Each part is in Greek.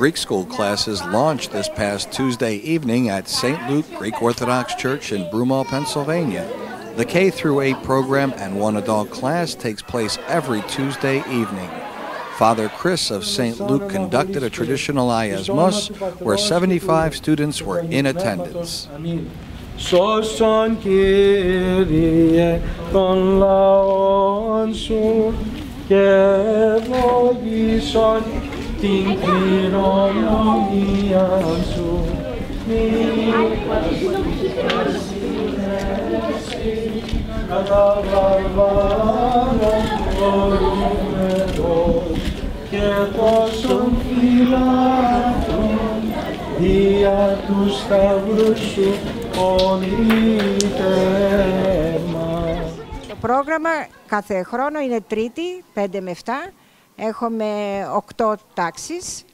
Greek school classes launched this past Tuesday evening at St. Luke Greek Orthodox Church in Broomall, Pennsylvania. The K through 8 program and one adult class takes place every Tuesday evening. Father Chris of St. Luke conducted a traditional Iasmos where 75 students were in attendance. Το πρόγραμμα κάθε χρόνο είναι Τρίτη, 5 με 7. Έχουμε 8 τάξεις,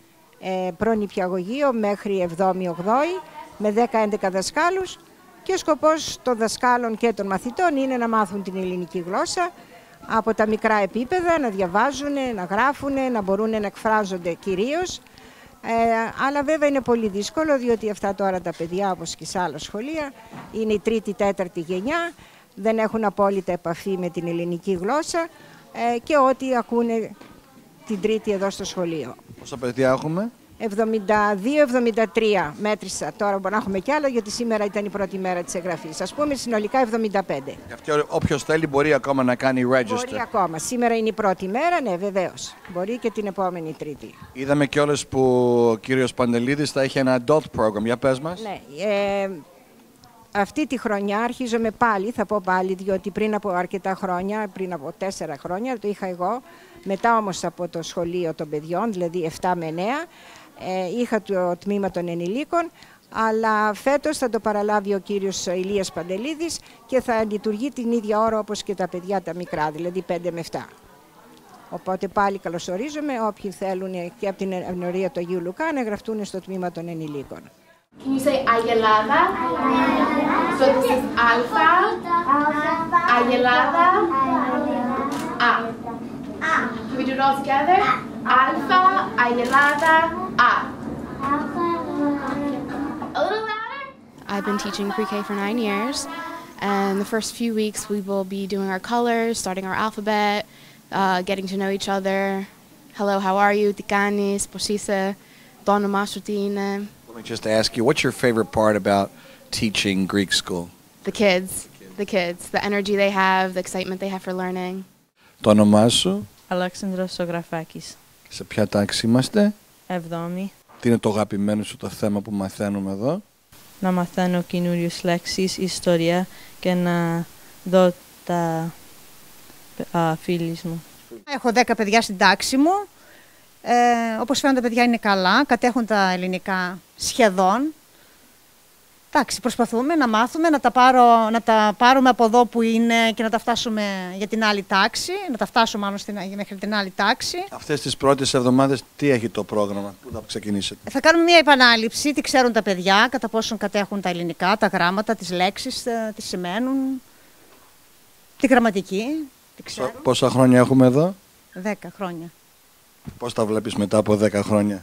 πρώην νηπιαγωγείο μέχρι 7η-8η, με 10-11 δασκάλους. Και ο σκοπός των δασκάλων και των μαθητών είναι να μάθουν την ελληνική γλώσσα από τα μικρά επίπεδα, να διαβάζουν, να γράφουν, να μπορούν να εκφράζονται κυρίως. Αλλά βέβαια είναι πολύ δύσκολο, διότι αυτά τώρα τα παιδιά, όπως και σε άλλα σχολεία, είναι η τρίτη-τέταρτη γενιά, δεν έχουν απόλυτα επαφή με την ελληνική γλώσσα και ό,τι ακούνε την Τρίτη εδώ στο σχολείο. Πόσα παιδιά έχουμε? 72-73 μέτρησα, τώρα μπορεί να έχουμε κι άλλα, γιατί σήμερα ήταν η πρώτη μέρα της εγγραφής. Ας πούμε συνολικά 75. Και όποιος θέλει μπορεί ακόμα να κάνει register. Μπορεί ακόμα. Σήμερα είναι η πρώτη μέρα, ναι, βεβαίως. Μπορεί και την επόμενη Τρίτη. Είδαμε κιόλας που ο κύριος Παντελίδης θα έχει ένα adult program. Για πες μας. Ναι, αυτή τη χρονιά αρχίζουμε πάλι, θα πω πάλι, διότι πριν από αρκετά χρόνια, πριν από 4 χρόνια, το είχα εγώ, μετά όμως από το σχολείο των παιδιών, δηλαδή 7 με 9, είχα το τμήμα των ενηλίκων, αλλά φέτος θα το παραλάβει ο κύριος Ηλίας Παντελίδης και θα λειτουργεί την ίδια ώρα όπως και τα παιδιά τα μικρά, δηλαδή 5 με 7. Οπότε πάλι καλωσορίζουμε όποιοι θέλουν και από την ευνορία του Αγίου Λουκά να γραφτούν στο τμήμα των ενηλίκων. Can you say Αγελάδα? So this is Alpha, Αγελάδα, A. Can we do it all together? Alpha, Αγελάδα, A. A little louder? I've been teaching pre-K for 9 years, and the first few weeks we will be doing our colors, starting our alphabet, getting to know each other. Hello, how are you? Τι κάνεις, πώς είσαι, το όνομά σου τι είναι. Let me just ask you, what's your favorite part about teaching Greek school? The kids, the energy they have, the excitement they have for learning. Το όνομά σου? Alexandros Sografakis. Σε ποια τάξη είμαστε? 7η. Τι είναι το αγαπημένο σου το θέμα που μαθαίνουμε εδώ? Να μαθαίνω καινούριες λέξεις, ιστορία και να δω τα φίλους μου. Έχω 10 παιδιά στην τάξη μου. Όπως φαίνονται τα παιδιά είναι καλά, κατέχουν τα ελληνικά σχεδόν. Εντάξει, προσπαθούμε να μάθουμε, να τα πάρουμε από εδώ που είναι και να τα φτάσουμε για την άλλη τάξη, να τα φτάσουμε μάλλον μέχρι την άλλη τάξη. Αυτές τις πρώτες εβδομάδες τι έχει το πρόγραμμα, πού θα ξεκινήσετε? Θα κάνουμε μια επανάληψη, τι ξέρουν τα παιδιά, κατά πόσον κατέχουν τα ελληνικά, τα γράμματα, τις λέξεις, τι σημαίνουν, τη γραμματική, τι ξέρουν. Πόσα χρόνια έχουμε εδώ? 10 χρόνια. Πώς τα βλέπεις μετά από 10 χρόνια?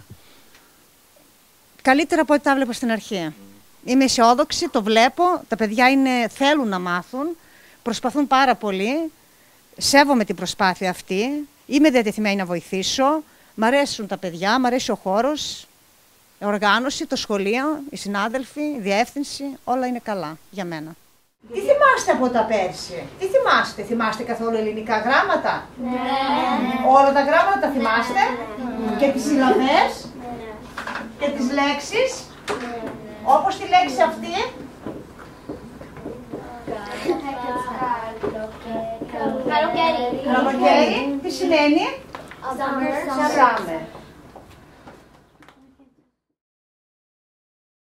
Καλύτερα από ό,τι τα βλέπω στην αρχή. Είμαι αισιόδοξη, το βλέπω. Τα παιδιά θέλουν να μάθουν, προσπαθούν πάρα πολύ. Σέβομαι την προσπάθεια αυτή. Είμαι διατεθειμένη να βοηθήσω. Μ' αρέσουν τα παιδιά, μ' αρέσει ο χώρος, η οργάνωση, το σχολείο, οι συνάδελφοι, η διεύθυνση. Όλα είναι καλά για μένα. Τι θυμάστε από τα πέρσι? Τι θυμάστε? Θυμάστε καθόλου ελληνικά γράμματα? Ναι. Όλα τα γράμματα τα θυμάστε? Ναι. Και τις συλλαβές? Ναι. Και τις λέξεις? Ναι. Όπως τη λέξη αυτή? Καλοκαίρι. Καλοκαίρι. Τι σημαίνει? Summer.